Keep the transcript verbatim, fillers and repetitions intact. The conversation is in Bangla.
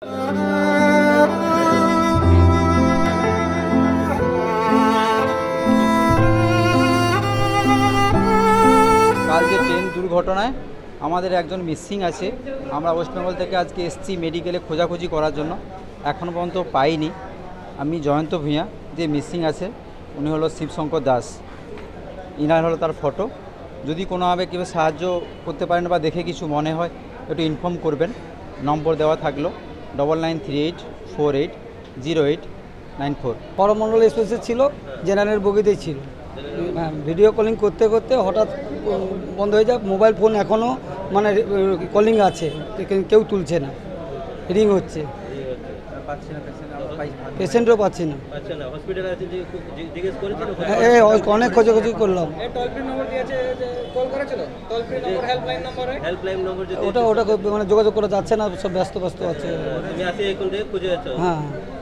কালকে ট্রেন দুর্ঘটনায় আমাদের একজন মিসিং আছে। আমরা ওয়েস্ট বেঙ্গল থেকে আজকে এসছি মেডিকেলে খোঁজাখুঁজি করার জন্য, এখন পর্যন্ত পাইনি। আমি জয়ন্ত ভূঁইয়া, যে মিসিং আছে উনি হলো শিবশঙ্কর দাস, ইনার হলো তার ফটো। যদি কোনোভাবে কেউ সাহায্য করতে পারেন বা দেখে কিছু মনে হয় একটু ইনফর্ম করবেন। নম্বর দেওয়া থাকলো double nine three eight four eight zero eight nine four পরমণ্ডল এক্সপ্রেসে ছিল, জেনারেল বগিতেই ছিল। হ্যাঁ, ভিডিও কলিং করতে করতে হঠাৎ বন্ধ হয়ে যায়। মোবাইল ফোন এখনও মানে কলিং আছে, কেউ তুলছে না, রিং হচ্ছে, পেশেন্টও পাচ্ছি না। অনেক খোঁজাখুঁজি করলাম, ওটা ওটা মানে যোগাযোগ করা যাচ্ছে না, সব ব্যস্ত ব্যস্ত আছে। হ্যাঁ।